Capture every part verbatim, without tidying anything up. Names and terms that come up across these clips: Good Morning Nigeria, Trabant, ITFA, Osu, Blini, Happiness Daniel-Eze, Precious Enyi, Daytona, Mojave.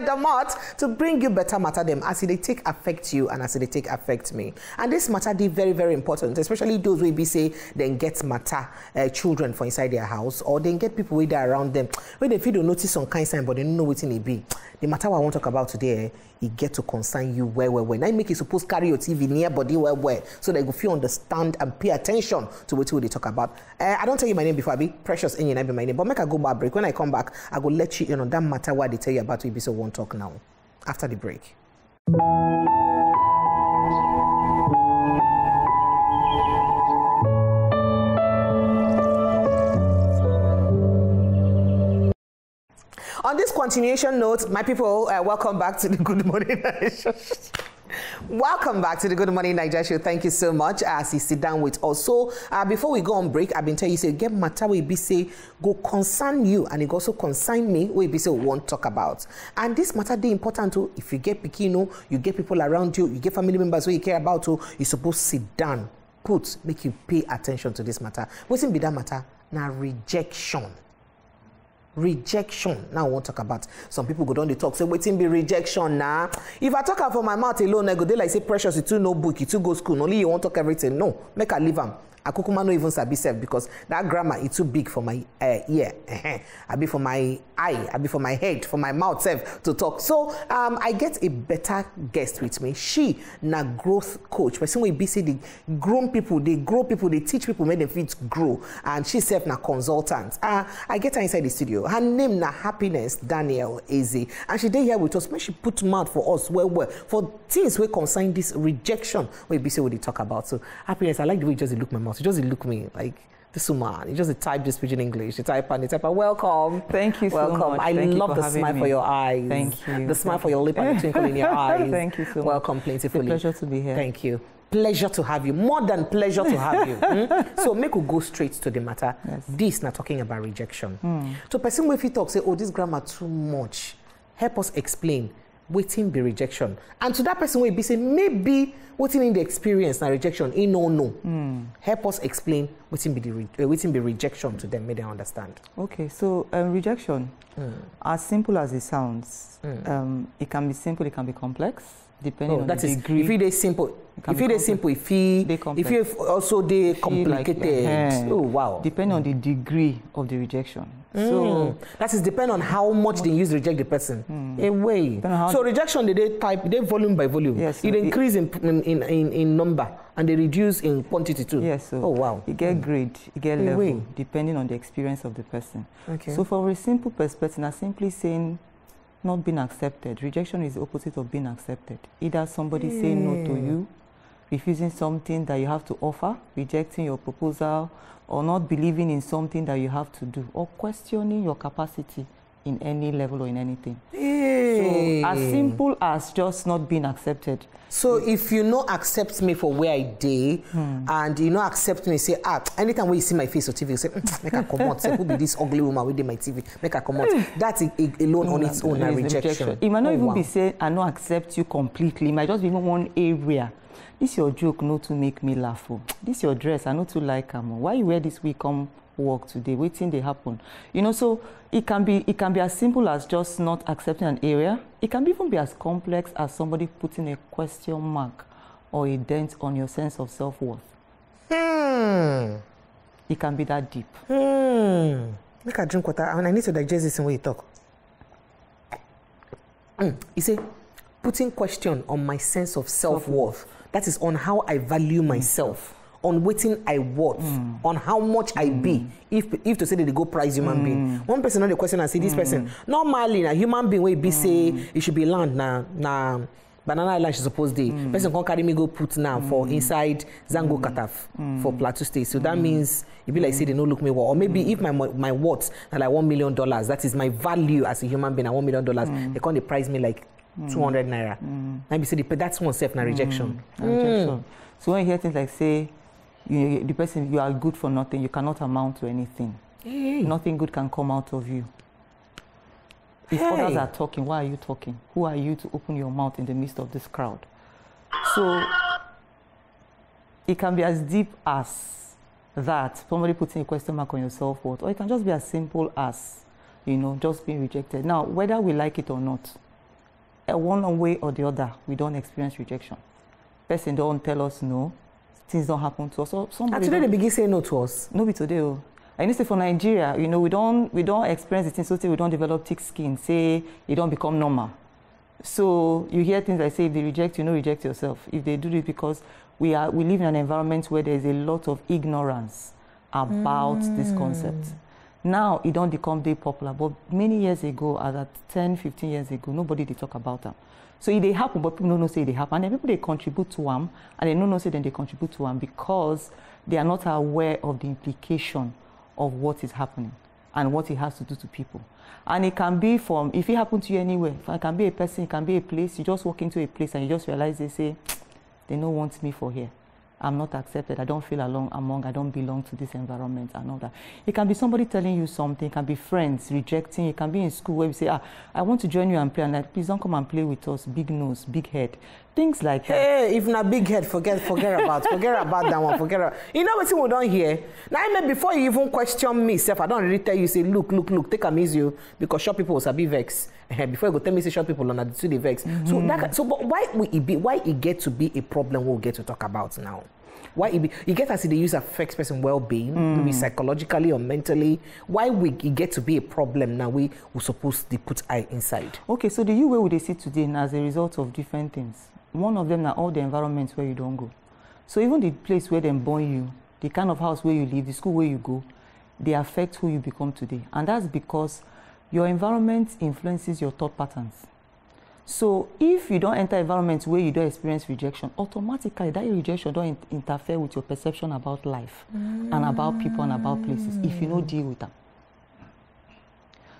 needed the most to bring you better matter them as they take affect you and as they take affect me. And this matter is very, very important, especially those who be say then get matter uh, children for inside their house, or then get people with there around them where they feel they notice some kind sign but they don't know what it be. The matter I want to talk about today, it get to concern you well, well, well. Now you make it supposed carry your T V near body well, well, so that if you understand and pay attention to what they talk about. Uh, I don't tell you my name before I be Precious Enyi, I be my name, but make I go back break. When I come back, I go let you in on that matter why they tell you about it be so won't talk now. After the break. On this continuation note, my people, uh, welcome back to the Good Morning Nigeria. Welcome back to the Good Morning Nigeria show. Thank you so much as you sit down with us. So, uh, before we go on break, I've been telling you, say, get matter will be say, go concern you, and it also concern me, will be say, we won't talk about. And this matter, they important too. If you get pikino, you get people around you, you get family members who you care about too, you're supposed to sit down, put, make you pay attention to this matter. What's in be that matter? Now, rejection. Rejection. Now I won't talk about some people go down the talk. Say waiting be rejection now. Nah. If I talk out for my mouth alone, I go there like say Precious, you too no book, you too go school. Only you won't talk everything. No, make I leave them. I kukuma no even sabi self because that grammar is too big for my uh, ear. I be for my eye. I be for my head. For my mouth self to talk. So um, I get a better guest with me. She na growth coach. Person we busy the grown people. They grow people. They teach people. Make them fit grow. And she self na consultant. Uh, I get her inside the studio. Her name na Happiness Daniel-Eze, and she dey here with us. Make she put mouth for us well, well for things we concern this rejection. We be say what they talk about. So Happiness, I like the way you just look my mouth. You just look me like this woman. You just type this pidgin English. You type and you type. And welcome. Thank you. Welcome. So much. I Thank love the smile me. for your eyes. Thank you. The smile Thank for your lip and the twinkle in your eyes. Thank you so welcome much. Welcome plentifully. It's a pleasure to be here. Thank you. Pleasure to have you. More than pleasure to have you. Mm? So make we go straight to the matter. Yes. This not talking about rejection. Mm. So person if you talk say, oh, this grammar too much. Help us explain. Waiting be rejection. And to that person will be saying, maybe waiting in the experience and rejection, in no no. Mm. Help us explain waiting be the re uh, waiting be rejection to them, make them understand. Okay, so um, rejection, mm. as simple as it sounds, mm. um, it can be simple, it can be complex, depending oh, on that the is, degree. If it is simple, it if it is simple, if he, if you also they complicated, like, yeah. oh wow, depending mm. on the degree of the rejection. Mm. So that is depend on how much they use reject the person. Mm. A way. So rejection, they, they type, they volume by volume. Yes, so it increase it, in, in in in number and they reduce in quantity too. Yes. So oh wow. You get mm. grade, you get a level, way. depending on the experience of the person. Okay. So for a simple perspective, I'm simply saying, not being accepted. Rejection is the opposite of being accepted. Either somebody mm. saying no to you, refusing something that you have to offer, rejecting your proposal, or not believing in something that you have to do, or questioning your capacity in any level or in anything. Hey. So, as simple as just not being accepted. So, yes. if you no accept me for where I dey, hmm. and you no accept me, say, ah, anytime when you see my face on T V, you say, mm, make her come out. Say, who be this ugly woman with my T V? Make her come out. That's a, a, alone on its own, a rejection. rejection. It might not oh, even wow. be saying, I no accept you completely. It might just be even one area. This your joke, not to make me laugh. Oh. This your dress, I not to like am. Why you wear this wig come work today? Waiting they happen. You know, so it can be it can be as simple as just not accepting an area. It can even be as complex as somebody putting a question mark or a dent on your sense of self-worth. Hmm. It can be that deep. Hmm. Make a drink water, and I need to digest this in way you talk. Mm. You see, putting question on my sense of self-worth. Self That is on how I value myself, mm. on waiting I worth, mm. on how much mm. I be. If if to say that they go prize human mm. being, one person on the question and say this mm. person normally a human being will be mm. say it should be land now nah, nah, banana island she supposed to mm. person can carry me go put now mm. for inside Zango mm. Kataf mm. for Plateau State. So that mm. means it be like say they don't look me well. Or maybe mm. if my my worth and like one million dollars, that is my value as a human being. And one million dollars, mm. they can't prize me like. two hundred naira. Mm. And say that's oneself na rejection. Mm. Mm. rejection. So when you hear things like say, you, the person, you are good for nothing, you cannot amount to anything. Hey. Nothing good can come out of you. If hey. others are talking, why are you talking? Who are you to open your mouth in the midst of this crowd? So it can be as deep as that, somebody putting a question mark on yourself, or it can just be as simple as, you know, just being rejected. Now, whether we like it or not, one way or the other, we don't experience rejection. Person don't tell us no, things don't happen to us. So and today they begin saying no to us. No be today. Oh. I need to say for Nigeria, you know, we don't we don't experience it, so we don't develop thick skin, say it don't become normal. So you hear things like, say, if they reject you, no, reject yourself. If they do it, because we are we live in an environment where there is a lot of ignorance about mm. this concept. Now it don't become very popular, but many years ago, as at ten, fifteen years ago, nobody they talk about them. So it they happen, but people don't know say they happen. And then people they contribute to them, and they don't know say then they contribute to them because they are not aware of the implication of what is happening and what it has to do to people. And it can be from, if it happened to you anywhere, it can be a person, it can be a place, you just walk into a place and you just realize they say, they don't want me for here. I'm not accepted, I don't feel along, among, I don't belong to this environment and all that. It can be somebody telling you something, it can be friends rejecting, it can be in school where you say, ah, I want to join you and play, and like, please don't come and play with us, big nose, big head, things like that. Hey, if not big head, forget forget about, forget about that one, forget about. You know what we don't hear? Now, I mean, before you even question me, self, I don't really tell you, say, look, look, look, take a miss you, because short people will be vexed. Before you go tell me, say, short people on the two, they vex. Mm-hmm. So, that, so but why will it be, why it get to be a problem we'll get to talk about now? Why it be, you get as if the use affects person well-being, mm. maybe psychologically or mentally. Why we it get to be a problem now? We we supposed to put eye inside. Okay, so the you way we they see today now as a result of different things. One of them are all the environments where you don't go. So even the place where they born you, the kind of house where you live, the school where you go, they affect who you become today, and that's because your environment influences your thought patterns. So if you don't enter environments where you don't experience rejection, automatically that rejection don't in interfere with your perception about life mm. and about people and about places if you don't deal with them.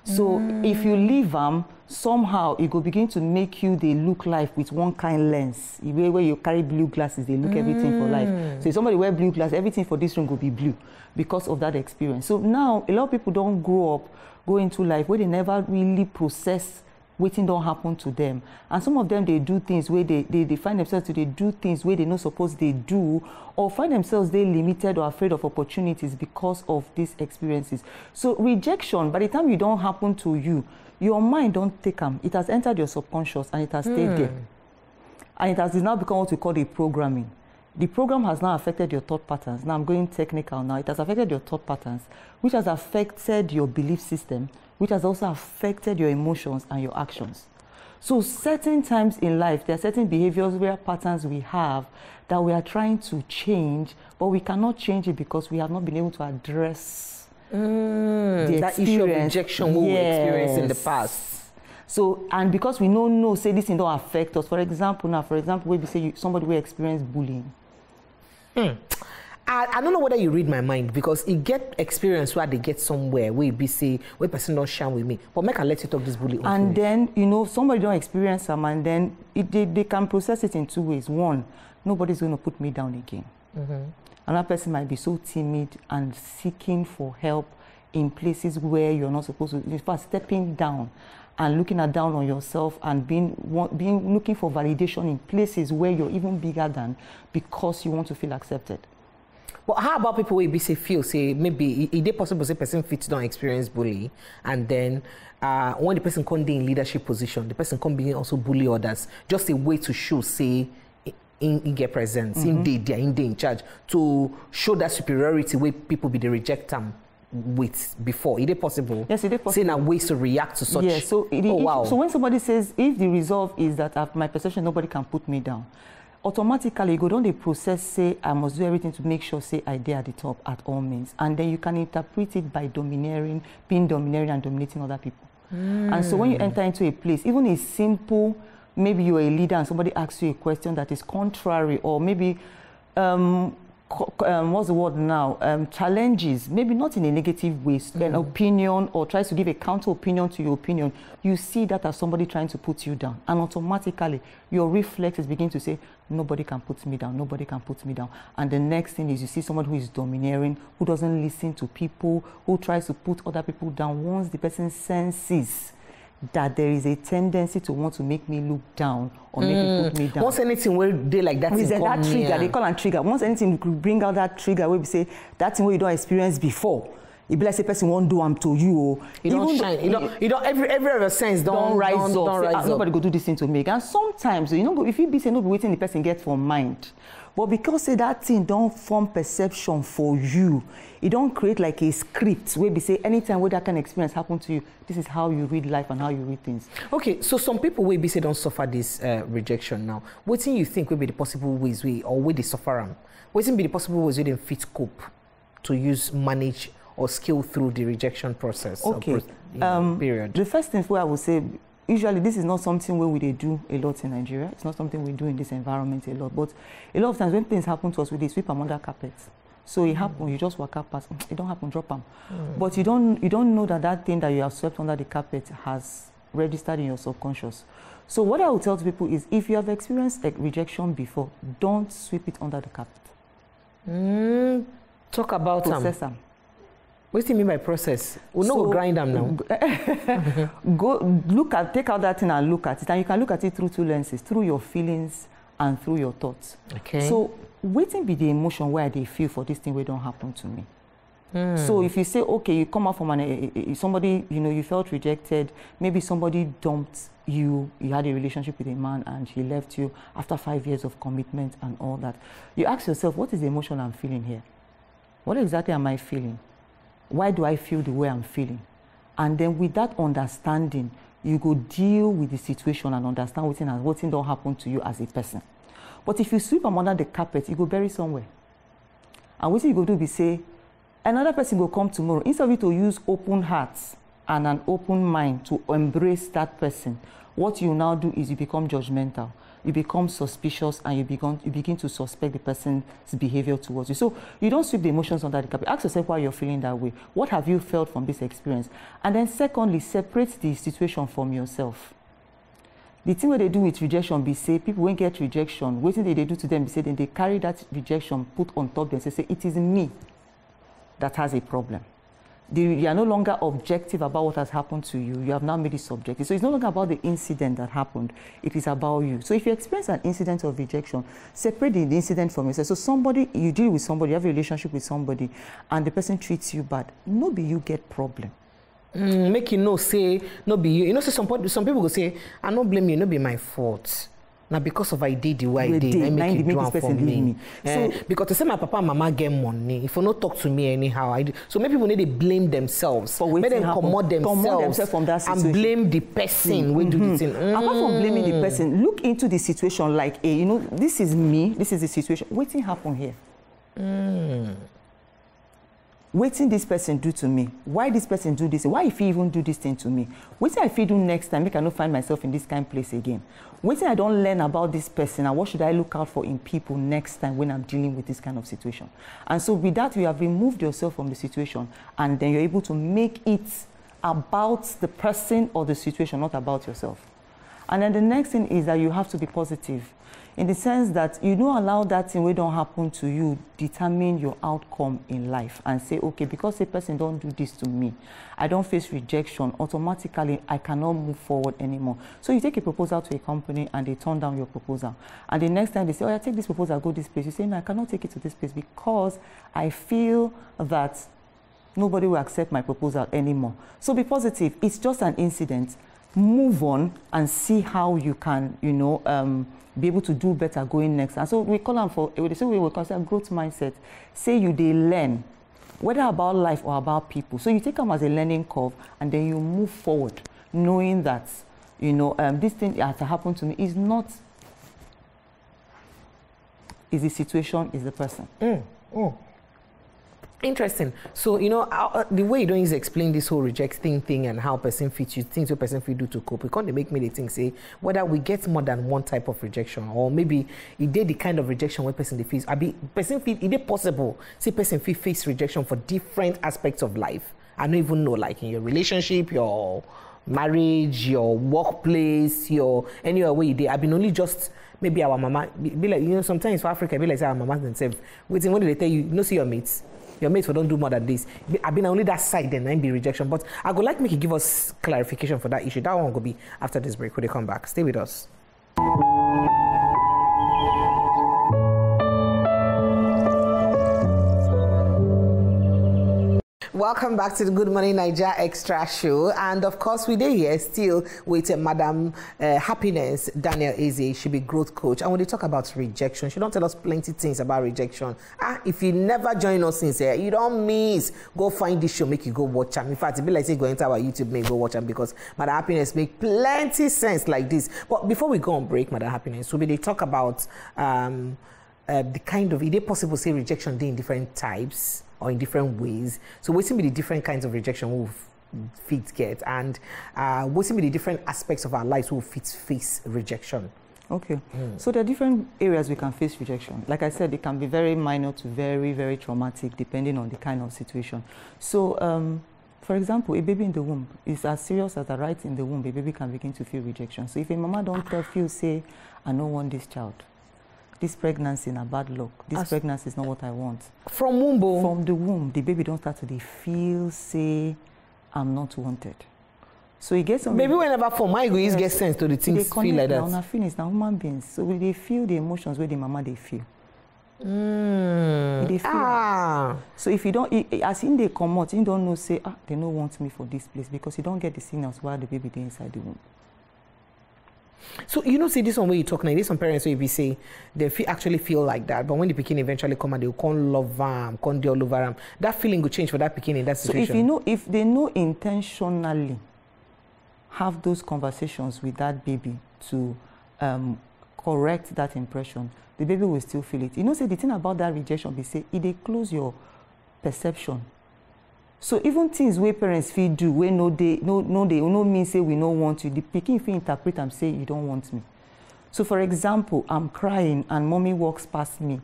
So mm. if you leave them, somehow it will begin to make you, they look life with one kind lens. Where you carry blue glasses, they look mm. everything for life. So if somebody wear blue glasses, everything for this room will be blue because of that experience. So now a lot of people don't grow up, go into life where they never really process waiting don't happen to them. And some of them, they do things where they, they, they find themselves to they do things where they no suppose they do, or find themselves they limited or afraid of opportunities because of these experiences. So rejection, by the time you don't happen to you, your mind don't take them. It has entered your subconscious and it has stayed mm. there. And it has now become what we call the programming. The program has now affected your thought patterns. Now I'm going technical now. It has affected your thought patterns, which has affected your belief system, which has also affected your emotions and your actions. So certain times in life, there are certain behaviors, where patterns we have that we are trying to change, but we cannot change it because we have not been able to address mm, the that issue of rejection we yes. experienced in the past. So, and because we don't know, say this thing don't affect us. For example, now, for example, we say you, somebody will experience bullying. Mm. I, I don't know whether you read my mind, because it get experience where they get somewhere where be say where person don't share with me, but make I let you talk this bully. And then you know somebody don't experience them, and then it, they they can process it in two ways. One, nobody's going to put me down again. Mm-hmm. Another person might be so timid and seeking for help in places where you're not supposed to. In fact, stepping down and looking at down on yourself and being, want, being looking for validation in places where you're even bigger than because you want to feel accepted. Well, how about people who be say feel say maybe is it possible say person fit don't experience bully, and then uh, when the person come in leadership position, the person come begin also bully others, just a way to show say in, in get presence, mm-hmm. in they they are in they in charge, to show that superiority where people be the reject them with before. Is it possible? Yes, it is possible. Saying a ways to react to such. Yes, so it, oh, it, wow. So when somebody says if the resolve is that after my perception nobody can put me down, automatically you go down the process, say I must do everything to make sure say I dare at the top at all means, and then you can interpret it by domineering, being domineering and dominating other people. Mm. And so when you enter into a place, even a simple, maybe you're a leader and somebody asks you a question that is contrary, or maybe um Um, what's the word now? Um, challenges, maybe not in a negative way, mm. an opinion or tries to give a counter opinion to your opinion, you see that as somebody trying to put you down. And automatically, your reflexes begin to say, nobody can put me down, nobody can put me down. And the next thing is you see someone who is domineering, who doesn't listen to people, who tries to put other people down. Once the person senses that there is a tendency to want to make me look down or make mm. me put me down. Once anything will they like that, is that, that trigger, yeah. they call and trigger. Once anything could bring out that trigger, we say that thing where you don't experience before, It be like say person won't do am to you. You don't shine. You don't. You don't. Every every other sense don't, don't rise don't, up. Don't rise say, nobody up. Go do this thing to me. And sometimes you know if you be say no be waiting the person get for mind, but because say that thing don't form perception for you, it don't create like a script where be say anytime where that kind of experience happen to you, this is how you read life and how you read things. Okay, so some people will be say don't suffer this uh, rejection now. What do you think will be the possible ways we or where they suffer them? What will be the possible ways we didn't fit cope to use manage or skill through the rejection process? Okay. Or, you know, um, period. The first thing where I would say, usually this is not something where we they do a lot in Nigeria. It's not something we do in this environment a lot. But a lot of times when things happen to us, we sweep them under carpets. So it happens. Mm. You just walk up past. It don't happen. Drop them. Mm. But you don't you don't know that that thing that you have swept under the carpet has registered in your subconscious. So what I would tell to people is, if you have experienced like rejection before, don't sweep it under the carpet. Mm. Talk about them. Process them. What do you mean by process? We're not going to grind them now. Go look at, take out that thing and look at it. And you can look at it through two lenses, through your feelings and through your thoughts. Okay. So, waiting be the emotion where they feel for this thing where don't happen to me. Mm. So, if you say, okay, you come out from an, a, a, somebody, you know, you felt rejected, maybe somebody dumped you, you had a relationship with a man and he left you after five years of commitment and all that. You ask yourself, what is the emotion I'm feeling here? What exactly am I feeling? Why do I feel the way I'm feeling? And then with that understanding, you go deal with the situation and understand what thing and what thing don't happen to you as a person. But if you sweep them under the carpet, you go bury somewhere. And what you go do be say, another person will come tomorrow. Instead of you to use open hearts and an open mind to embrace that person, what you now do is you become judgmental. You become suspicious and you begin, you begin to suspect the person's behavior towards you. So you don't sweep the emotions under the carpet. Ask yourself why you're feeling that way. What have you felt from this experience? And then secondly, separate the situation from yourself. The thing what they do with rejection, be say, people won't get rejection. What they do to them, be say, then they carry that rejection, put on top them, say, say, it is me that has a problem. They, you are no longer objective about what has happened to you. You have now made it subjective. So it's no longer about the incident that happened. It is about you. So if you experience an incident of rejection, separate the incident from yourself. So somebody, you deal with somebody, you have a relationship with somebody, and the person treats you bad. No be you get problem. Mm, make you know say, no be you. You know, so some, some people will say, I don't blame you, no be my fault. Now because of I did the way I did, I make you do it for me. me. So, uh, because they say my papa and mama get money. If you don't talk to me anyhow, I do. So many people need to blame themselves. For make them commode themselves, themselves from that situation. And blame the person. Mm. We do mm-hmm. the thing. Mm. Apart from blaming the person, look into the situation like, hey, you know, this is me, this is the situation. What thing happen here? Mm. What did this person do to me? Why this person do this? Why if he even do this thing to me? What did I feel do next time? I cannot find myself in this kind of place again. What did I don't learn about this person? And what should I look out for in people next time when I'm dealing with this kind of situation? And so with that, you have removed yourself from the situation, and then you're able to make it about the person or the situation, not about yourself. And then the next thing is that you have to be positive, in the sense that you don't allow that thing which don't happen to you determine your outcome in life and say, okay, because a person don't do this to me, I don't face rejection, automatically I cannot move forward anymore. So you take a proposal to a company and they turn down your proposal. And the next time they say, oh, I take this proposal, go this place. You say, no, I cannot take it to this place because I feel that nobody will accept my proposal anymore. So be positive. It's just an incident. Move on and see how you can, you know, um, be able to do better going next. And so we call them for, we say we will consider growth mindset. Say you they learn, whether about life or about people. So you take them as a learning curve and then you move forward, knowing that, you know, um, this thing that happened to me is not, is the situation, is the person. Mm, mm. Interesting. So, you know, uh, the way you don't is explain this whole rejecting thing and how person fits you, things a person fit do to cope. Because they make me they think, say, whether we get more than one type of rejection, or maybe it did the kind of rejection where person they face. I be person feel it is possible. Say person feel face rejection for different aspects of life. I don't even know, like in your relationship, your marriage, your workplace, your anywhere where you did. I've been only just. Maybe our mama be, be like, you know, sometimes for Africa be like say our mama themselves. Waiting, when do they tell you, you know, see your mates? Your mates will don't do more than this. I've been only that side then and be rejection. But I would like make you give us clarification for that issue. That one will be after this break when they come back. Stay with us. Welcome back to the Good Morning Nigeria Extra Show. And of course, we are here still with uh, Madam uh, Happiness Daniel-Eze. She be growth coach. And when they talk about rejection, she don't tell us plenty things about rejection. Ah, if you never join us since here, you don't miss. Go find this show, make you go watch them. In fact, it be like say go into our YouTube, make you go watch them, because Madam Happiness make plenty sense like this. But before we go on break, Madam Happiness, we they talk about um, uh, the kind of, is it possible say rejection in different types or in different ways? So what seem be the different kinds of rejection we we'll fit get, and uh, what seem be the different aspects of our lives we we'll fit face rejection? Okay, mm. So there are different areas we can face rejection. Like I said, it can be very minor to very, very traumatic, depending on the kind of situation. So, um, for example, a baby in the womb is as serious as the right in the womb. A baby can begin to feel rejection. So if a mama don't tell you, say, I don't want this child, this pregnancy is a bad luck. This As pregnancy is not what I want. From womb? From the womb, the baby don't start to they feel, say, I'm not wanted. So you get some. Maybe whenever for my go, get sense to the things feel like that. Now finish, now human beings. So they feel the emotions where the mama they feel. Mm. They feel. Ah. So if you don't, as in they come out, you don't know, say, ah, they don't want me for this place, because you don't get the signals while the baby they inside the womb. So, you know, see, this one way you talk now, there's some parents where you be say, they feel, actually feel like that, but when the picking eventually come and they can't love them, can't deal over them, that feeling will change for that picking in that situation. So, if you know, if they know intentionally have those conversations with that baby to um, correct that impression, the baby will still feel it. You know, see, the thing about that rejection, they say, it they close your perception. So even things where parents feel do, where no they no no they no mean say we don't want you. The pikin feel interpret and say you don't want me. So for example, I'm crying and mommy walks past me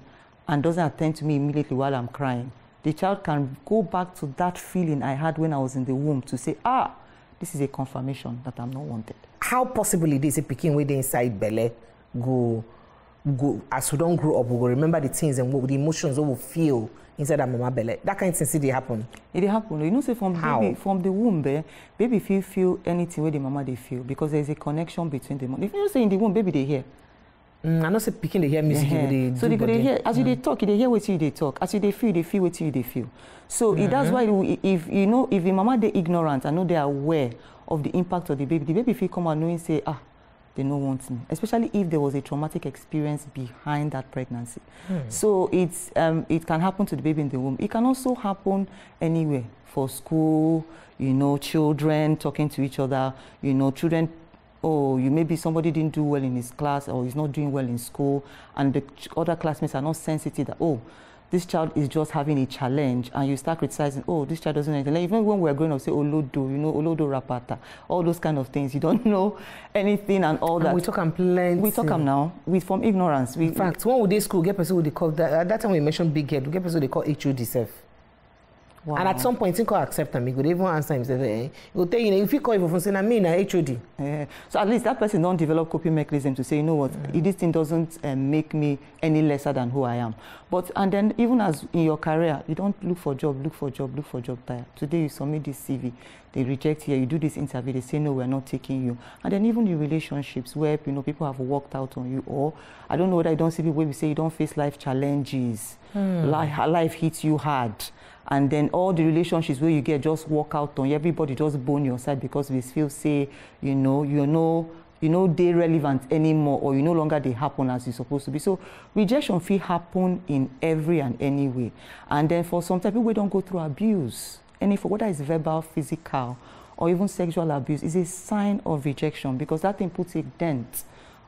and doesn't attend to me immediately while I'm crying. The child can go back to that feeling I had when I was in the womb to say, ah, this is a confirmation that I'm not wanted. How possible it is a pikin where they inside belly go go as we don't grow up, we will remember the things and the emotions we will feel inside that mama belly? That kind of thing, see, they happen. It they happen. You know, say from baby, from the womb, baby, baby feel feel anything where the mama they feel, because there is a connection between them. If you don't say in the womb, baby they hear. Mm, I know say picking they hear music. Yeah. They so they go they hear as mm. you they talk, they hear what you they talk. As you they feel, they feel what you they feel. So mm -hmm. that's why if you know if the mama they ignorant, I know they are aware of the impact of the baby. The baby feel come out knowing say ah, they don't want me, especially if there was a traumatic experience behind that pregnancy. Mm. So it's, um, it can happen to the baby in the womb. It can also happen anywhere, for school, you know, children talking to each other, you know, children, oh, you maybe somebody didn't do well in his class or he's not doing well in school, and the other classmates are not sensitive that, oh, this child is just having a challenge, and you start criticizing, oh, this child doesn't anything. Like, even when we're going to say Olodo, you know, Olodo Rapata, all those kind of things, you don't know anything and all and that. We talk and plenty. We talk them now. We form ignorance. We, In fact, when we did school, get person who they call that. At that time, we mentioned big head, we get person who they call H O D self. Wow. And at some point, you can accept them. You could even answer himself. Eh? You tell you, if you call for saying, I mean, H O D. Yeah. So at least that person don't develop coping mechanism to say, you know what, mm. this thing doesn't uh, make me any lesser than who I am. But and then even as in your career, you don't look for job, look for job, look for job. Today you submit this C V, they reject here. You do this interview, they say no, we're not taking you. And then even in relationships where you know people have walked out on you, or I don't know whether I don't see people where we say you don't face life challenges, mm. life, life hits you hard. And then all the relationships where you get just walk out on you, everybody just bone your side because they still say, you know, you know, you know, they relevant anymore, or you no longer they happen as you're supposed to be. So rejection feel happen in every and any way. And then for some type people, we don't go through abuse. Any for whether it's verbal, physical, or even sexual abuse, is a sign of rejection, because that thing puts a dent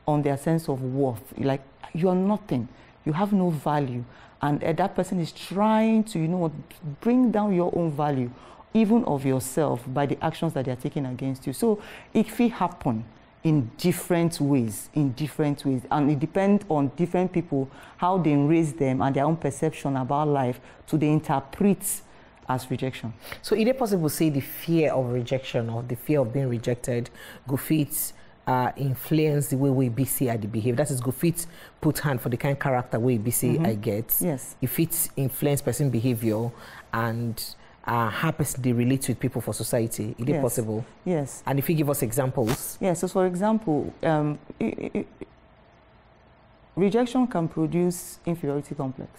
on their sense of worth. Like you are nothing, you have no value. And uh, that person is trying to, you know, bring down your own value, even of yourself, by the actions that they are taking against you. So it can happen in different ways, in different ways. And it depends on different people, how they raise them and their own perception about life to they interpret as rejection. So is it possible to say the fear of rejection or the fear of being rejected go fit Uh, influence the way we be see I behave? That is go fit put hand for the kind of character we be see mm-hmm. I get. Yes. If it influence person behavior and uh, how person they relate with people for society, is yes. it possible? Yes. And if you give us examples. Yes. So for example, um, it, it, rejection can produce inferiority complex.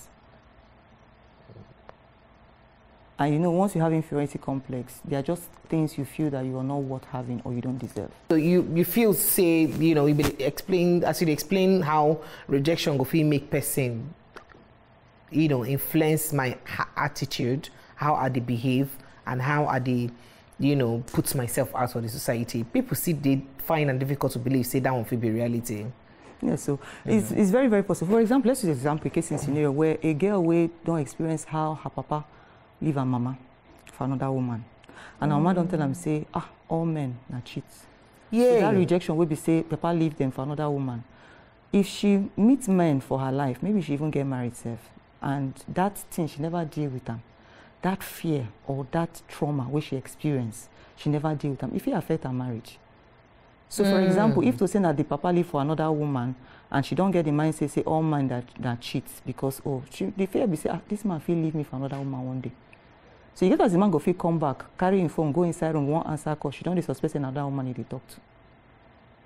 And you know, once you have inferiority complex, there are just things you feel that you are not worth having or you don't deserve. So you, you feel, say, you know, you explain, as you explain how rejection of him make person, you know, influence my attitude, how I they behave, and how I they, you know, put myself out for the society. People see they find it difficult to believe, say that won't be reality. Yeah, so yeah. It's, it's very, very possible. For example, let's use an example, a case in scenario where a girl will don't experience how her papa leave her mama for another woman. And mm. her mama don't tell them, say, ah, all men are cheats. Yeah. So that rejection will be, say, papa leave them for another woman. If she meets men for her life, maybe she even get married herself. And that thing, she never deal with them. That fear or that trauma which she experienced, she never deal with them. If it affect her marriage. So, mm. for example, if to say that the papa leave for another woman and she don't get the mindset, say, all men that, that cheats because, oh, she, the fear be say, ah, this man feel leave me for another woman one day. So you get as the man go feel come back, carry him phone, go inside room, one answer call, she don't suspect another woman he talk to.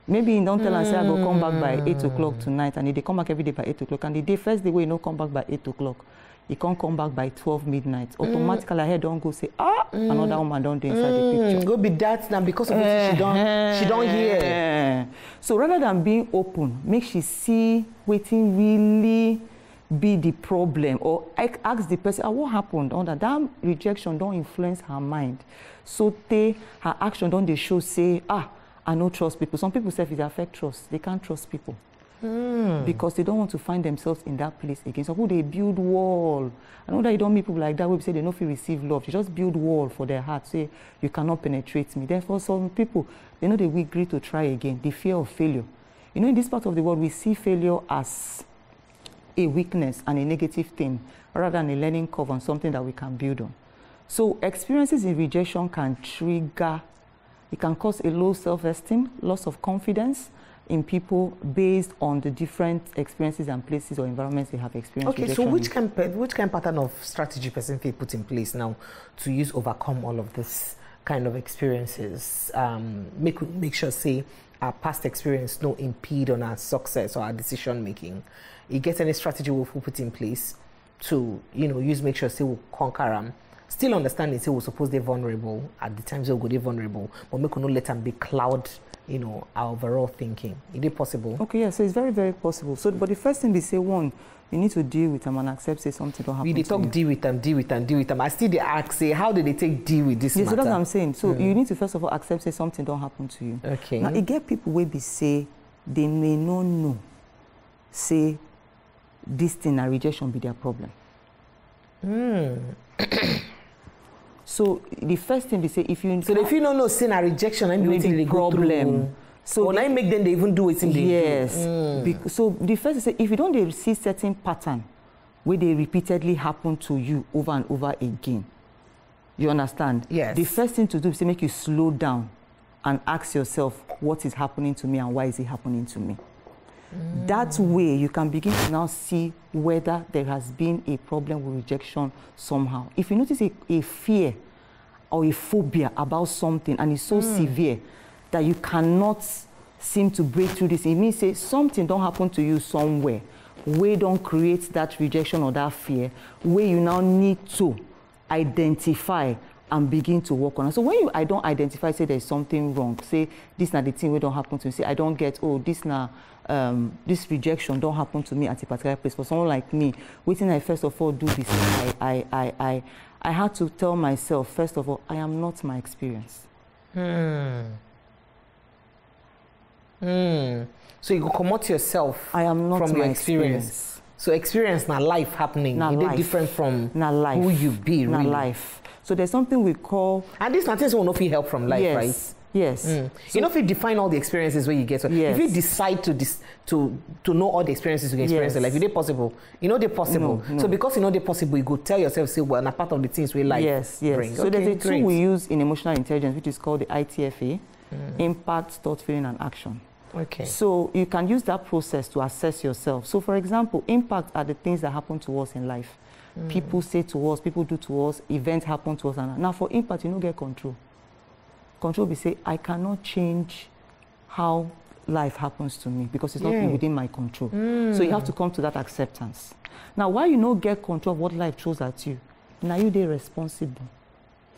Maybe he don't tell her, mm. say, I go come back by eight o'clock tonight, and they come back every day by eight o'clock, and the day, first day, when he don't come back by eight o'clock, he can't come back by twelve midnight. Automatically, mm. her don't go say, ah, mm. another woman don't do inside mm. the picture. Go be that now because of it, she don't, she don't hear. So rather than being open, make she see waiting really be the problem, or ask the person, oh, what happened? Under that rejection don't influence her mind. So they, her action don't they show, say, ah, I don't trust people. Some people say it affect trust. They can't trust people. Mm. Because they don't want to find themselves in that place again. So who they build wall. I know that you don't meet people like that where you say they know if you receive love. They just build wall for their heart. Say, you cannot penetrate me. Therefore, some people, they know they will agree to try again. The fear of failure. You know, in this part of the world, we see failure as a weakness and a negative thing rather than a learning curve on something that we can build on. So experiences in rejection can trigger, it can cause a low self-esteem, loss of confidence in people based on the different experiences and places or environments they have experienced. Okay, so which kind, which kind pattern of strategy person can put in place now to use overcome all of this kind of experiences? Um, make, make sure, say, our past experience no impede on our success or our decision making. You get any strategy we'll put in place to, you know, use make sure, say, we'll conquer them. Still understanding, say, we're supposed to be vulnerable at the times so we'll go vulnerable, but make no let them be cloud, you know, our overall thinking. Is it possible? Okay, yeah, so it's very, very possible. So, but the first thing they say, one, you need to deal with them and accept, say, something don't happen. We talk, you. deal with them, deal with them, deal with them. I still they ask, say, how do they take deal with this yes, matter? So that's what I'm saying. So mm. you need to, first of all, accept, say, something don't happen to you. Okay. Now, it get people where they say, they may not know, say, this thing and rejection be their problem. Mm. So the first thing they say, if you so if you don't know sin and rejection, I mean the problem. So when I make them, they even do it in the yes. Mm. So the first is if you don't see certain pattern where they repeatedly happen to you over and over again, you understand? Yes. The first thing to do is to make you slow down and ask yourself what is happening to me and why is it happening to me. Mm. That way, you can begin to now see whether there has been a problem with rejection somehow. If you notice a, a fear or a phobia about something and it's so mm. severe that you cannot seem to break through this, it means say something don't happen to you somewhere. We don't create that rejection or that fear where you now need to identify and begin to work on it. So when you I don't identify, say there's something wrong, say this now the thing we don't happen to me, say I don't get, oh, this now um, this rejection don't happen to me at a particular place. For someone like me, waiting I first of all do this, I I I I I had to tell myself, first of all, I am not my experience. Hmm. Hmm. So you go come out yourself I am not from my your experience. experience. So experience na life happening. Not life. Different from not life. Who you be, not really. life. So there's something we call... And this matters will not feel help from life, yes, right? Yes, mm. so you know if you define all the experiences where you get... So yes. If you decide to, dis, to, to know all the experiences you can experience yes. in life, is it possible? You know they're possible. No, no. So because you know they're possible, you go tell yourself, say, well, and a part of the things we life yes, yes. bring. So okay, there's a great. tool we use in emotional intelligence, which is called the I T F A, mm. Impact, Thought, Feeling, and Action. Okay. So you can use that process to assess yourself. So for example, impact are the things that happen to us in life. Mm. People say to us, people do to us, events happen to us. And now for impact, you don't get control. Control be say, I cannot change how life happens to me because it's yeah. not within my control. Mm. So you have to come to that acceptance. Now, why you don't get control of what life throws at you now you dey responsible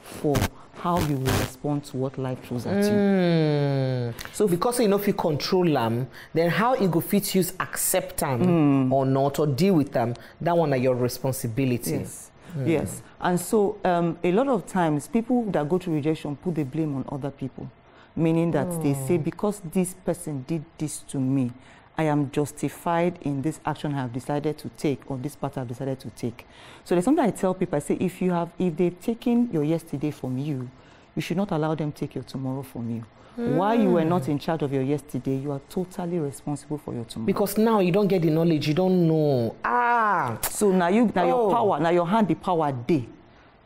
for how you will respond to what life throws at mm. you. So because you know if you control them, then how you go fit use accept them mm. or not, or deal with them, that one are your responsibility. Yes. Mm. Yes. And so um, a lot of times people that go through rejection put the blame on other people, meaning that oh. they say, because this person did this to me, I am justified in this action I have decided to take, or this path I have decided to take. So there's something I tell people, I say, if you have, if they've taken your yesterday from you, you should not allow them to take your tomorrow from you. Mm. While you were not in charge of your yesterday, you are totally responsible for your tomorrow. Because now you don't get the knowledge, you don't know. Ah! So now, you, now oh. your power, now your hand, the power day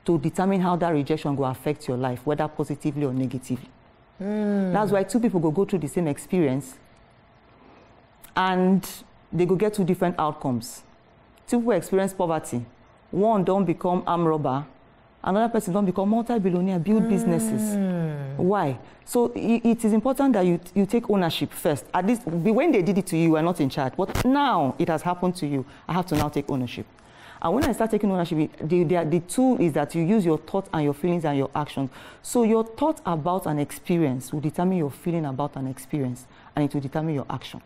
to determine how that rejection will affect your life, whether positively or negatively. Mm. That's why two people go, go through the same experience, and they go get two different outcomes. Two people experience poverty. One don't become arm robber. Another person don't become multi-billionaire, build mm. businesses. Why? So it, it is important that you, you take ownership first. At least when they did it to you, you were not in charge. But now it has happened to you. I have to now take ownership. And when I start taking ownership, the, the, the tool is that you use your thoughts and your feelings and your actions. So your thoughts about an experience will determine your feeling about an experience, and it will determine your action.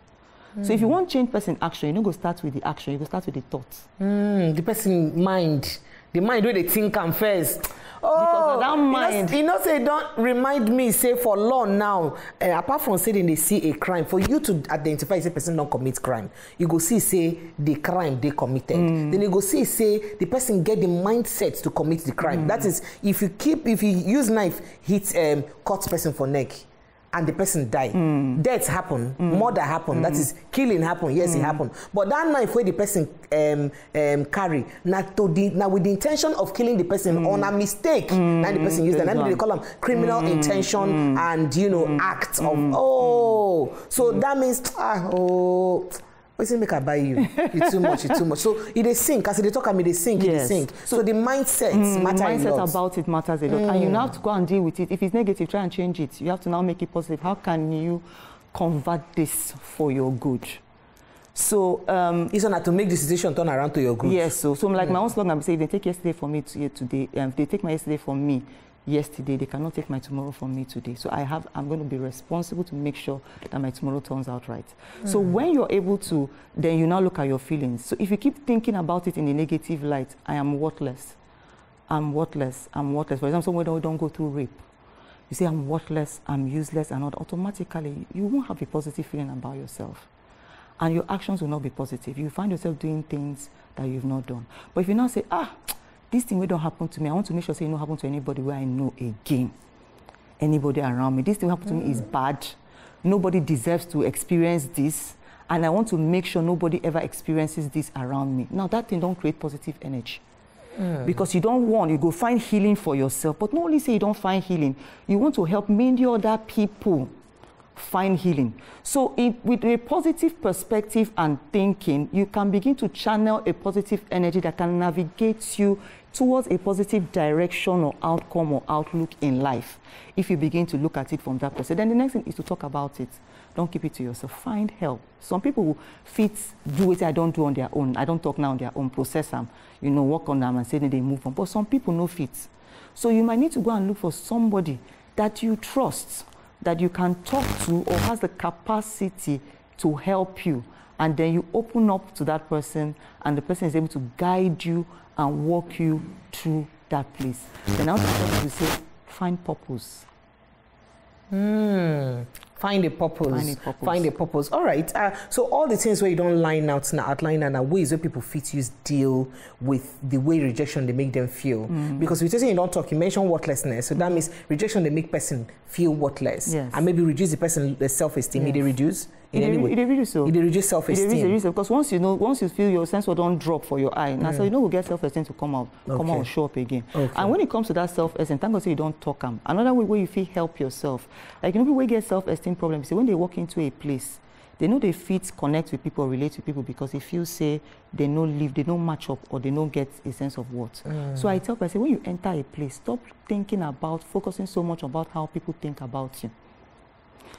Mm. So if you want to change person action, you don't go start with the action, you go start with the thoughts. Mm, the person mind, the mind where they think and first. Oh, because that mind. You know, you know, say, don't remind me, say for law now, uh, apart from saying they see a crime, for you to identify, say person don't commit crime, you go see, say, the crime they committed. Mm. Then you go see, say, the person get the mindset to commit the crime. Mm. That is, if you keep, if you use knife, hit, um, cut person for neck, and the person die. Mm. Death happen, mm. murder happen, mm. that is, killing happen, yes, mm. it happen. But that knife where the person um, um, carry, not to the, now with the intention of killing the person mm. on a mistake, mm. and the person used that, they call them criminal mm. intention mm. and, you know, mm. acts of, oh, so mm. that means, ah, oh, what is it make I buy you? It's too much, it's too much. So it is sink, as they talk about it, they sink, yes. it is sink. So, so the mindset mm, matters a lot. The mindset about it matters a lot. Mm. And you now have to go and deal with it. If it's negative, try and change it. You have to now make it positive. How can you convert this for your good? So um, it's not to make the situation turn around to your good. Yes, so, so like mm. my own slogan, I say, if they take yesterday from me to today, um, if they take my yesterday from me, yesterday, they cannot take my tomorrow from me today. So I have, I'm going to be responsible to make sure that my tomorrow turns out right. Mm. So when you're able to, then you now look at your feelings. So if you keep thinking about it in a negative light, I am worthless, I'm worthless, I'm worthless. For example, someone who don't go through rape, you say I'm worthless, I'm useless, and not automatically you won't have a positive feeling about yourself, and your actions will not be positive. You find yourself doing things that you've not done. But if you now say, ah, this thing will don't happen to me, I want to make sure say it don't happen to anybody where I know again. Anybody around me. This thing happened mm. to me is bad. Nobody deserves to experience this. And I want to make sure nobody ever experiences this around me. Now that thing don't create positive energy. Mm. Because you don't want, you go find healing for yourself. But not only say you don't find healing, you want to help many other people find healing. So it, with a positive perspective and thinking, you can begin to channel a positive energy that can navigate you towards a positive direction or outcome or outlook in life, if you begin to look at it from that perspective. Then the next thing is to talk about it. Don't keep it to yourself. Find help. Some people who fit do it, I don't do on their own. I don't talk now on their own. Process them, you know, work on them and say they move on. But some people no fit. So you might need to go and look for somebody that you trust, that you can talk to, or has the capacity to help you. And then you open up to that person, and the person is able to guide you and walk you through that place. Then I want to say, find purpose. Mm. Find a purpose. Find a purpose. Find a purpose. All right. Uh, so all the things where you don't line out now, outline and ways where people fit use deal with the way rejection they make them feel. Mm. Because if you say you don't talk, you mention worthlessness. So mm. that means rejection they make person feel worthless. Yes. And maybe reduce the person the self esteem. Yes. It they reduce in it any re way. It reduce so. It reduce self esteem. It reduce, it reduce. Because once you know, once you feel your sense will don't drop for your eye. Now mm. so you know we get self esteem to come out, okay. come out and show up again. Okay. And when it comes to that self esteem, thank God say you don't talk. Um, another way where you feel help yourself. Like you know people where get self esteem problem, say when they walk into a place, they know they fit connect with people, relate with people, because if you say they don't live, they don't match up, or they don't get a sense of what. Mm. So I tell people, I say, when you enter a place, stop thinking about, focusing so much about how people think about you.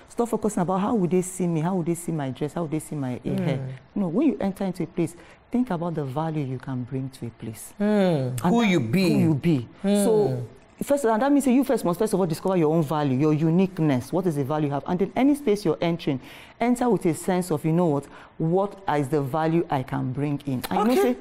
Stop focusing about how would they see me, how would they see my dress, how would they see my mm. hair. No, when you enter into a place, think about the value you can bring to a place. Mm. Who you be. Who you be. Mm. So, first, and that means you first must first of all discover your own value, your uniqueness. What is the value you have? And in any space you're entering, enter with a sense of, you know what, what is the value I can bring in? And okay. you know, say,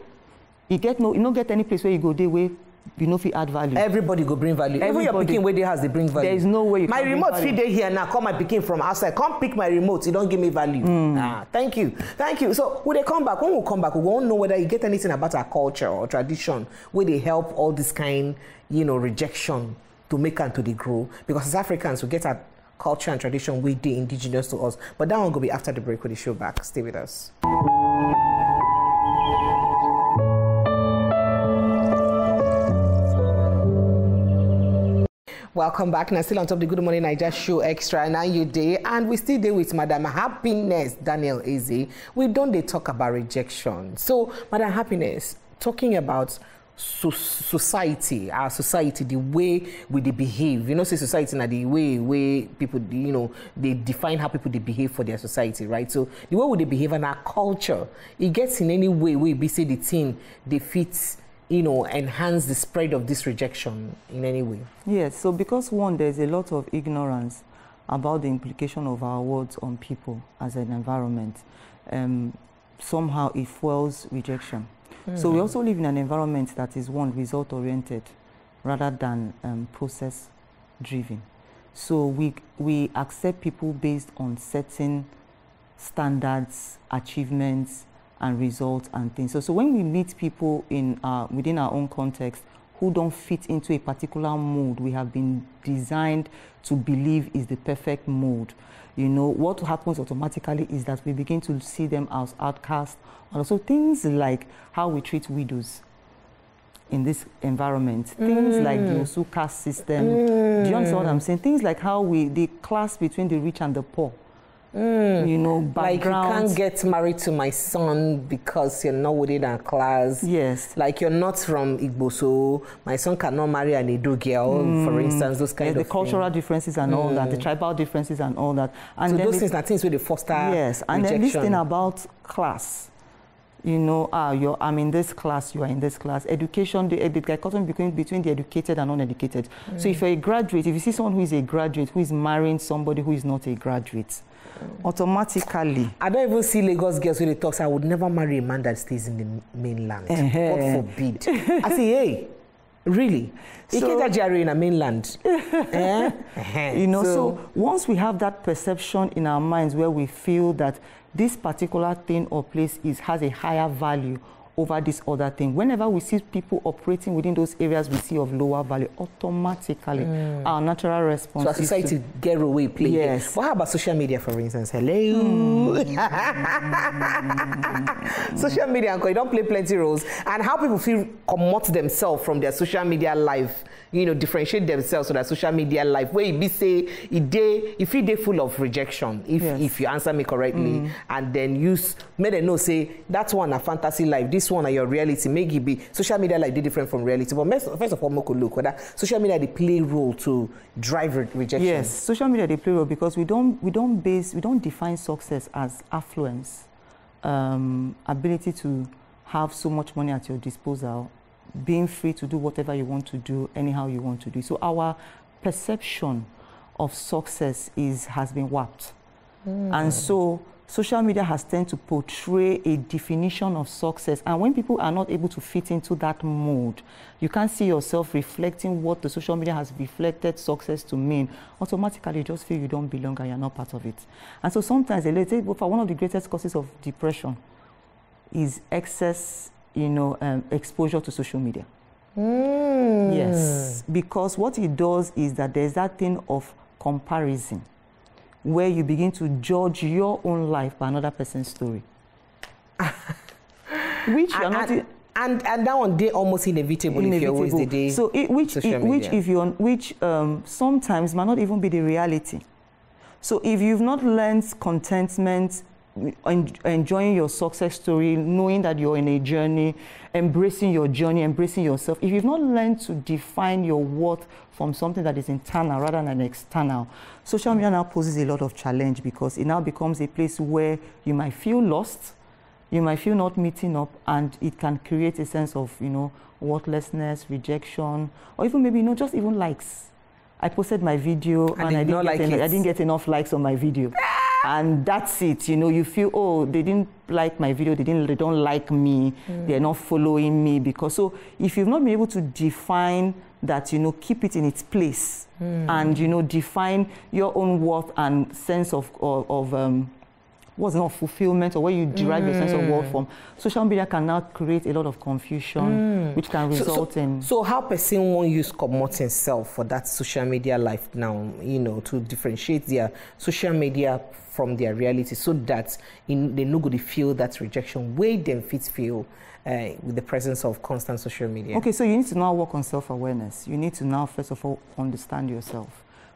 you get no, you don't get any place where you go they way. You know if you add value. Everybody go bring value. Everybody. Every your picking where they has, they bring value. There is no way you my can remote free day here now. Call my picking from outside. Come pick my remote. You don't give me value. Mm. Nah, thank you. Thank you. So when they come back, when we come back, we won't know whether you get anything about our culture or tradition where they help all this kind, you know, rejection to make and to the grow. Because as Africans, we get our culture and tradition we they indigenous to us. But that one will be after the break with the show back. Stay with us. Welcome back. Now, still on top of the Good Morning Naija Show Extra, now you day, and we still there with Madam Happiness Daniel-Eze. We don't they talk about rejection. So, Madam Happiness, talking about so society, our society, the way we they behave. You know, say society now the way way people, you know, they define how people they behave for their society, right? So the way we they behave and our culture, it gets in any way we be say the thing they fit. You know, enhance the spread of this rejection in any way. Yes, so because one, there's a lot of ignorance about the implication of our words on people as an environment. Um, somehow it fuels rejection. Mm. So we also live in an environment that is one, result-oriented rather than um, process-driven. So we, we accept people based on certain standards, achievements, and results and things. So, so when we meet people in uh, within our own context who don't fit into a particular mold we have been designed to believe is the perfect mold, you know, what happens automatically is that we begin to see them as outcasts. And also things like how we treat widows in this environment, mm. things like the Osu caste system. Mm. Do you understand what I'm saying? Things like how we, the class between the rich and the poor. Mm. You know, background. Like you can't get married to my son because you're not within our class. Yes. Like you're not from Igbo, so my son cannot marry an Edo girl, mm. for instance, those kind yeah, of things. The cultural thing. differences and mm. all that, the tribal differences and all that. And so then those things are things with the foster Yes, and rejection. Then this thing about class. You know, uh, you're, I'm in this class, you are in this class. Education, the, the dichotomy between, between the educated and non-educated. Mm. So if you're a graduate, if you see someone who is a graduate, who is marrying somebody who is not a graduate, automatically. I don't even see Lagos girls who they talk, so I would never marry a man that stays in the mainland. Uh-huh. God forbid. I say, hey, really? So, in a mainland. eh? uh-huh. You know, so, so once we have that perception in our minds where we feel that this particular thing or place is has a higher value over this other thing, whenever we see people operating within those areas we see of lower value, automatically mm. our natural response. So our society to get away, please. Yes. What about social media, for instance? Hello. Mm. mm. Social media, uncle, you don't play plenty roles, and how people feel commot themselves from their social media life. You know, differentiate themselves from their social media life. Where it be say it day if it day full of rejection. If yes. if you answer me correctly, mm. and then use make them know say that's one a fantasy life. This one are your reality, make it be social media like they different from reality. But first of all, Moko look whether social media they play role to drive re rejection. Yes, social media they play role because we don't we don't base we don't define success as affluence, um, ability to have so much money at your disposal, being free to do whatever you want to do, anyhow you want to do. So our perception of success is has been warped, mm. and so. Social media has tended to portray a definition of success, and when people are not able to fit into that mode, you can't see yourself reflecting what the social media has reflected success to mean. Automatically, you just feel you don't belong and you're not part of it. And so sometimes, for one of the greatest causes of depression is excess, you know, um, exposure to social media. Mm. Yes, because what it does is that there's that thing of comparison, where you begin to judge your own life by another person's story. Which you're not... And, and, and that one, they almost inevitable, inevitable. If you're always the day. So it, which, it, which, if you're, which um, sometimes might not even be the reality. So if you've not learned contentment, enjoying your success story, knowing that you're in a journey, embracing your journey, embracing yourself. If you've not learned to define your worth from something that is internal rather than external, social media now poses a lot of challenge, because it now becomes a place where you might feel lost, you might feel not meeting up, and it can create a sense of, you know, worthlessness, rejection, or even maybe, you know, just even likes. I posted my video and I didn't, get en- I didn't get enough likes on my video. And that's it, you know, you feel, oh, they didn't like my video, they didn't, they don't like me, mm. they're not following me, because, so if you've not been able to define that, you know, keep it in its place, mm. and, you know, define your own worth and sense of, of, of um, what's not fulfillment, or where you derive mm. your sense of worth from, social media can now create a lot of confusion, mm. which can result so, so, in... So how person won't use promote himself for that social media life now, you know, to differentiate their social media from their reality, so that in, they no go to feel that rejection, way them fit feel uh, with the presence of constant social media? Okay, so you need to now work on self-awareness. You need to now, first of all, understand yourself.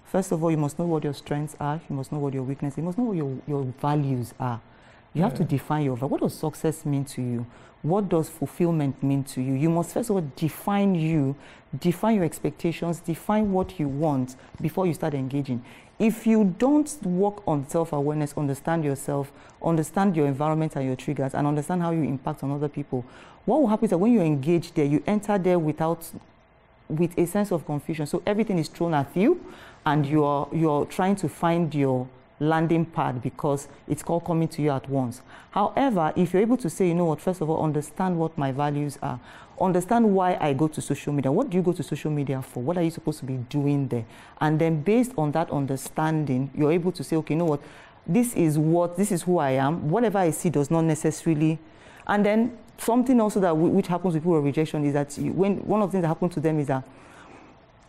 First of all, you must know what your strengths are. You must know what your weaknesses. You must know what your, your values are. You yeah. have to define your value. What does success mean to you? What does fulfillment mean to you? You must first of all define you, define your expectations, define what you want before you start engaging. If you don't work on self-awareness, understand yourself, understand your environment and your triggers, and understand how you impact on other people, what will happen is that when you engage there, you enter there without... with a sense of confusion. So everything is thrown at you, and you're you're trying to find your landing pad, because it's all coming to you at once. However, if you're able to say, you know what, first of all, understand what my values are, understand why I go to social media. What do you go to social media for? What are you supposed to be doing there? And then based on that understanding, you're able to say, okay, you know what, this is what, this is who I am. Whatever I see does not necessarily... And then something also that w which happens with people with rejection is that you, when one of the things that happens to them is that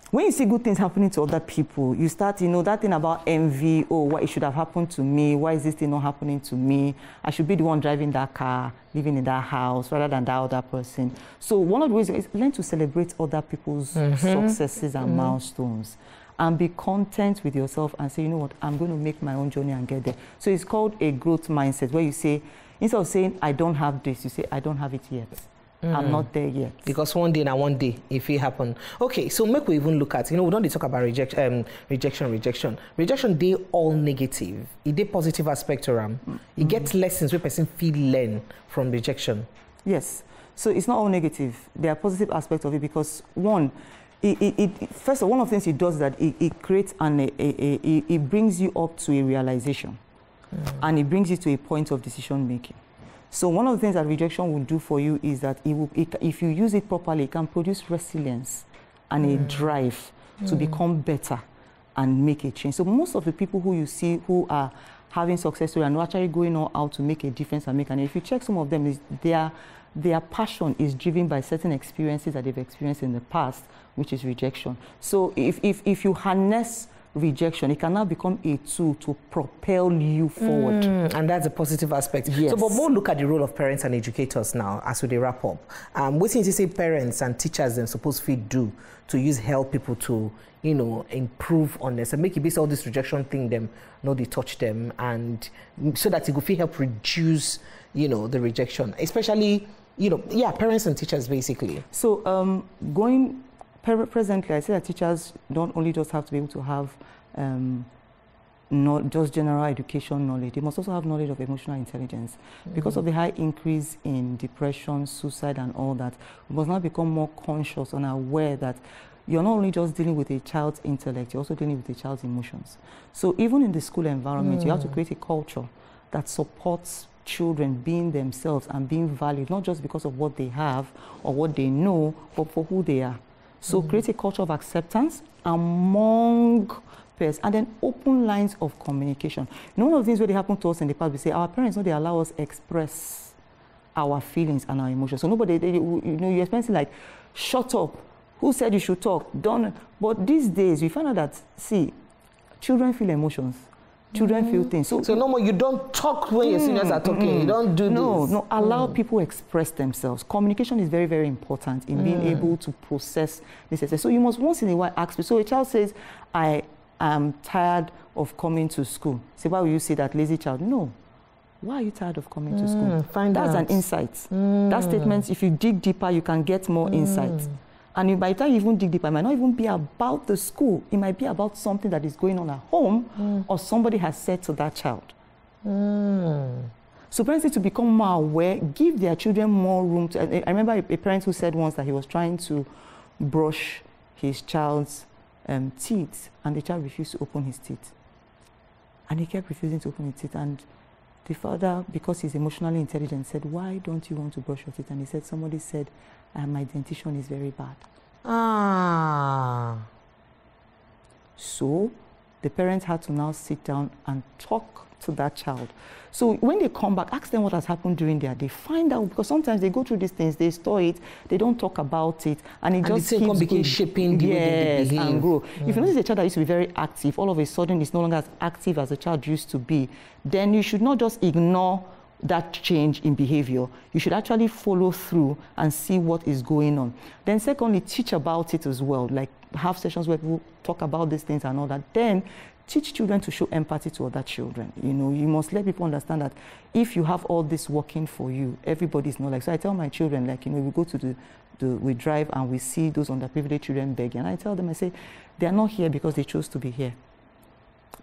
when you see good things happening to other people, you start, you know, that thing about envy, oh, why it should have happened to me, why is this thing not happening to me? I should be the one driving that car, living in that house, rather than that other person. So one of the ways is learn to celebrate other people's mm-hmm. successes and mm-hmm. milestones, and be content with yourself and say, you know what, I'm going to make my own journey and get there. So it's called a growth mindset, where you say, instead of saying, I don't have this, you say, I don't have it yet. Mm. I'm not there yet. Because one day, now one day, if it happen. Okay, so make we even look at, you know, we don't talk about rejection, um, rejection, rejection. Rejection, they all negative. It they positive aspect to them. Mm. It gets lessons where person feel learn from rejection. Yes. So it's not all negative. There are positive aspects of it, because one, It, it, it, first of all, one of the things it does is that it, it creates and it, it, it brings you up to a realization, mm. and it brings you to a point of decision making. So one of the things that rejection will do for you is that it will, it, if you use it properly, it can produce resilience and mm. a drive mm. to become better and make a change. So most of the people who you see who are having success story and who are actually going all out to make a difference and make an. If you check some of them, they are. Their passion is driven by certain experiences that they've experienced in the past, which is rejection. So if, if, if you harness rejection, it can now become a tool to propel you forward. Mm, and that's a positive aspect. Yes. So, but more look at the role of parents and educators now, as we wrap up. Um, what things you say parents and teachers then supposed to do to use help people to, you know, improve on this and make it based all this rejection thing them, not they touch them, and so that it could help reduce, you know, the rejection, especially, you know, yeah, parents and teachers basically. So um, going presently, I say that teachers don't only just have to be able to have um, not just general education knowledge, they must also have knowledge of emotional intelligence. Mm-hmm. Because of the high increase in depression, suicide and all that, we must now become more conscious and aware that you're not only just dealing with a child's intellect, you're also dealing with a child's emotions. So even in the school environment, mm. you have to create a culture that supports children being themselves and being valued, not just because of what they have or what they know, but for who they are. So mm. create a culture of acceptance among peers, and then open lines of communication. You know, one of the things where they happen to us in the past, we say our parents, no, they allow us express our feelings and our emotions. So nobody, they, they, you know, you experience like, shut up. Who said you should talk? Don't. But these days, we find out that, see, children feel emotions. Children mm. feel things. So, so no more, you don't talk when mm, your seniors are talking. Mm, you don't do no, this. No, no. Allow mm. people express themselves. Communication is very, very important in mm. being able to process this. So you must once in a while ask. So a child says, I am tired of coming to school. Say, why will you say that, lazy child? No. Why are you tired of coming mm, to school? Find That's out. an insight. Mm. That statement, if you dig deeper, you can get more mm. insight. And by the time you even dig deeper, it might not even be about the school. It might be about something that is going on at home mm. or somebody has said to that child. Mm. So parents need to become more aware, give their children more room. To, I remember a, a parent who said once that he was trying to brush his child's um, teeth, and the child refused to open his teeth. And he kept refusing to open his teeth. And the father, because he's emotionally intelligent, said, why don't you want to brush your teeth? And he said, somebody said, uh, my dentition is very bad. Ah. So the parents had to now sit down and talk to that child. So when they come back, ask them what has happened during their day. Find out, because sometimes they go through these things, they store it, they don't talk about it, and it and just keeps become good, shaping the yes, way they and grow. Mm. If you notice a child that used to be very active, all of a sudden it's no longer as active as a child used to be, then you should not just ignore that change in behavior. You should actually follow through and see what is going on. Then secondly, teach about it as well. Like have sessions where people talk about these things and all that. Then teach children to show empathy to other children. You know, you must let people understand that if you have all this working for you, everybody's not like. So I tell my children, like, you know, we go to the, the we drive and we see those underprivileged children begging. And I tell them, I say, they are not here because they chose to be here.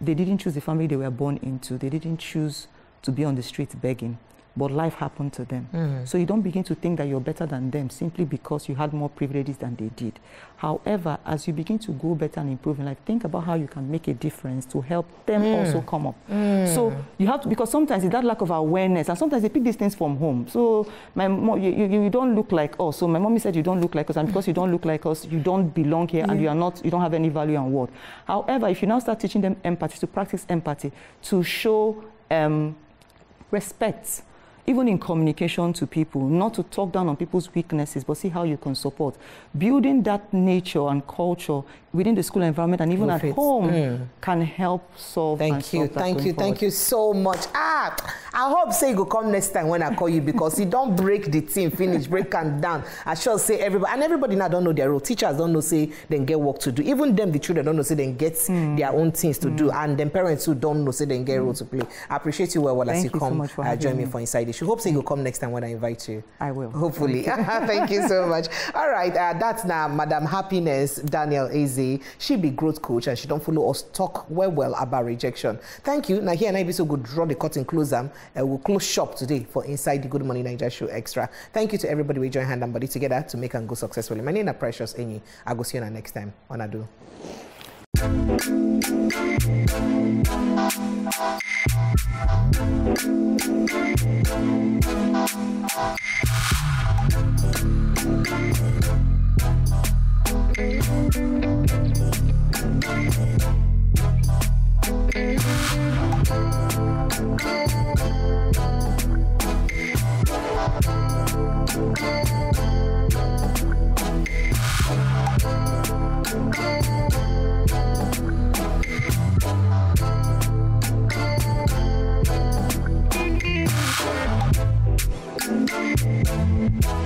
They didn't choose the family they were born into. They didn't choose to be on the street begging. But life happened to them. Mm-hmm. So you don't begin to think that you're better than them simply because you had more privileges than they did. However, as you begin to grow better and improve in life, think about how you can make a difference to help them mm. also come up. Mm. So you have to, because sometimes it's that lack of awareness, and sometimes they pick these things from home. So my mom, you, you, you don't look like us. So my mommy said you don't look like us, and because you don't look like us, you don't belong here, yeah. and you are not, you don't have any value and worth. However, if you now start teaching them empathy, to practice empathy, to show um, respect, even in communication to people, not to talk down on people's weaknesses, but see how you can support. Building that nature and culture within the school environment and even With at it. home mm. can help solve Thank and you, solve that thank you, forward. thank you so much. Ah, I hope say you go come next time when I call you, because you don't break the team, finish, break and down. I shall say everybody, and everybody now don't know their role. Teachers don't know, say, they get work to do. Even them, the children don't know, say, they get mm. their own things to mm. do. And then parents who don't know, say, they get mm. role to play. I appreciate you well, well as you, you come. So much for uh, join me for Inside. She hopes you'll come next time when I invite you. I will. Hopefully. Thank you, Thank you so much. All right. Uh, that's now Madam Happiness Daniel-Eze. She be growth coach, and she don't follow us talk well, well about rejection. Thank you. Now here and I be so good. Draw the curtain, close them. Uh, we'll close shop today for Inside the Good Morning Nigeria Show Extra. Thank you to everybody. We join hand and body together to make and go successfully. My name is Precious Enyi. I'll go see you next time. Onadu. Thank you.